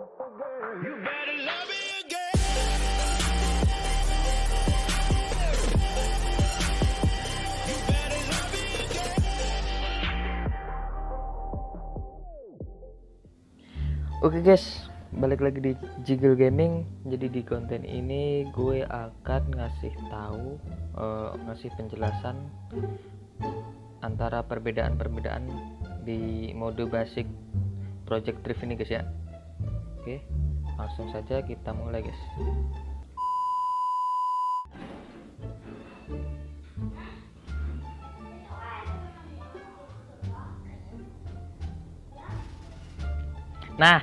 Oke guys, balik lagi di Ziggle Gaming. Jadi di konten ini gue akan ngasih penjelasan antara perbedaan di mode basic Project Drift ini guys ya. Oke, langsung saja kita mulai guys. Nah,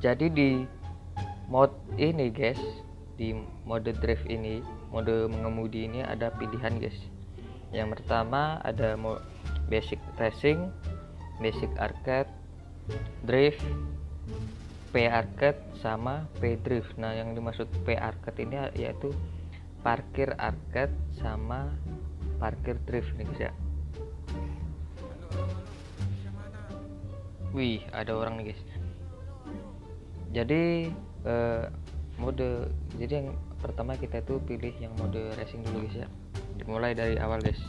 jadi di mode ini guys, di mode drift ini, mode mengemudi ini ada pilihan guys. Yang pertama ada mode basic racing, basic arcade, drift, P arcade sama P drift. Nah, yang dimaksud P arcade ini yaitu parkir arcade sama parkir drift nih guys ya. Wih, ada orang nih guys. Jadi jadi yang pertama kita itu pilih yang mode racing dulu guys ya. Dimulai dari awal guys.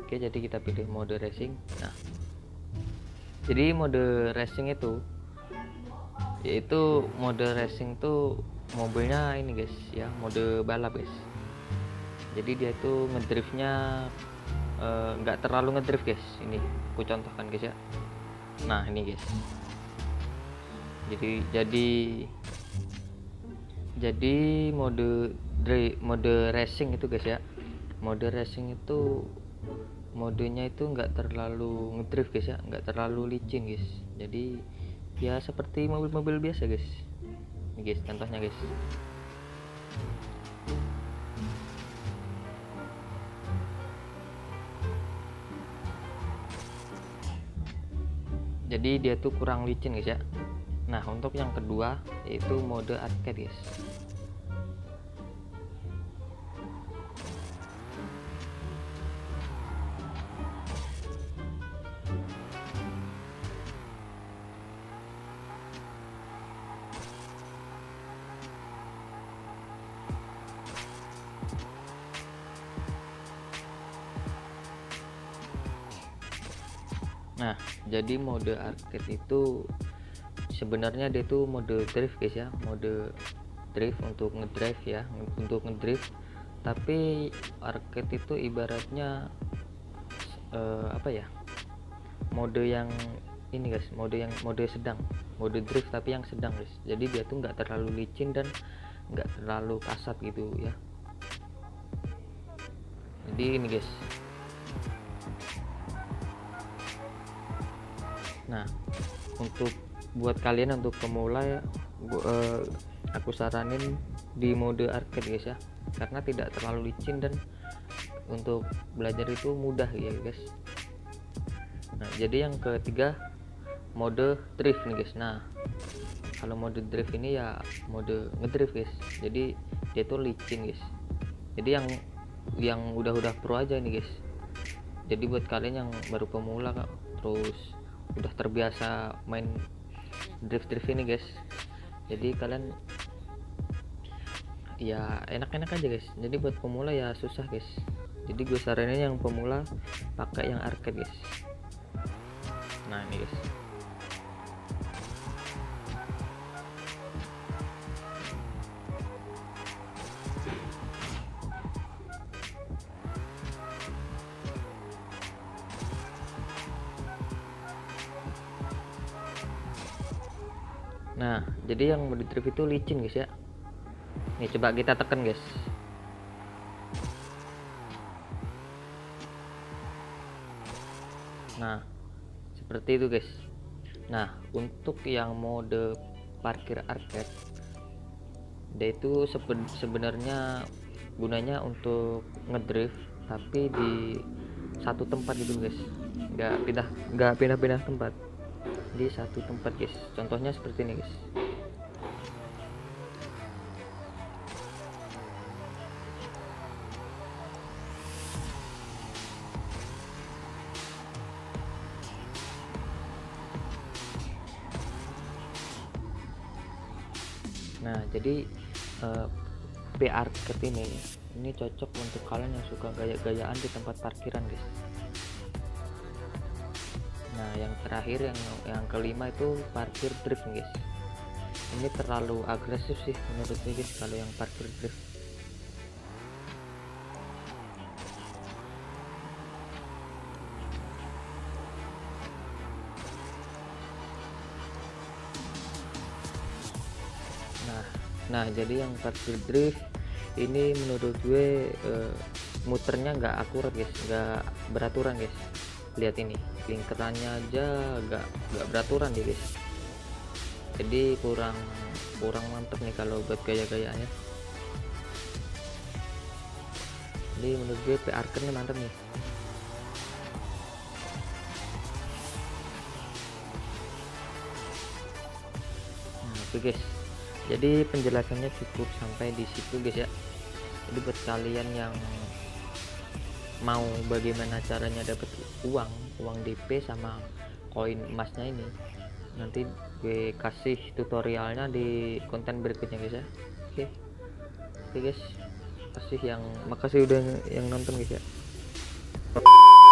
Oke, jadi kita pilih mode racing. Nah, jadi mode racing itu yaitu mode racing tuh mobilnya ini guys ya, mode balap guys. Jadi dia itu ngedriftnya nggak terlalu ngedrift guys. Ini aku contohkan guys ya. Nah ini guys. Jadi mode racing itu guys ya. Mode racing itu modenya itu nggak terlalu ngedrift guys ya, nggak terlalu licin guys. Jadi ya seperti mobil-mobil biasa guys. Ini guys contohnya guys. Jadi dia tuh kurang licin guys ya. Nah, untuk yang kedua yaitu mode arcade guys. Nah, jadi mode arcade itu sebenarnya dia itu mode drift guys ya, mode drift untuk ngedrive ya, untuk ngedrift. Tapi arcade itu ibaratnya apa ya? Mode yang ini guys, mode sedang, mode drift tapi yang sedang guys. Jadi dia tuh nggak terlalu licin dan nggak terlalu kasat gitu ya. Jadi ini guys. Nah, untuk buat kalian untuk pemula ya, aku saranin di mode arcade guys ya, karena tidak terlalu licin dan untuk belajar itu mudah ya guys. Nah, jadi yang ketiga mode drift nih guys. Nah, kalau mode drift ini ya mode ngedrift guys. Jadi dia tuh licin guys. Jadi yang udah pro aja nih guys. Jadi buat kalian yang baru pemula kak, terus udah terbiasa main drift ini guys, jadi kalian ya enak-enak aja guys. Jadi buat pemula ya susah guys. Jadi gue saranin yang pemula pakai yang arcade guys. Nah ini guys. Nah, jadi yang mode drift itu licin guys ya. Nih coba kita tekan guys. Nah, seperti itu guys. Nah, untuk yang mode parkir arcade, dia itu sebenarnya gunanya untuk ngedrift tapi di satu tempat gitu guys. Nggak pindah-pindah tempat. Di satu tempat guys, contohnya seperti ini guys. Nah, jadi BR Kartini ini cocok untuk kalian yang suka gaya-gayaan di tempat parkiran, guys. Nah, yang terakhir, yang kelima itu parkir drift, guys. Ini terlalu agresif sih menurut gue, guys, kalau yang parkir drift. Nah, jadi yang parkir drift ini menurut gue muternya nggak akurat, guys, nggak beraturan, guys. Lihat ini lingkarannya aja nggak beraturan ya, guys. Jadi kurang mantep nih kalau buat gaya-gayaannya. Jadi menurut gue PR nya mantep nih. Nah, oke, guys, jadi penjelasannya cukup sampai di situ, guys, ya. Jadi buat kalian yang mau bagaimana caranya dapat uang DP sama koin emasnya ini, nanti gue kasih tutorialnya di konten berikutnya, guys, ya. Oke, guys, makasih udah yang nonton, guys, ya.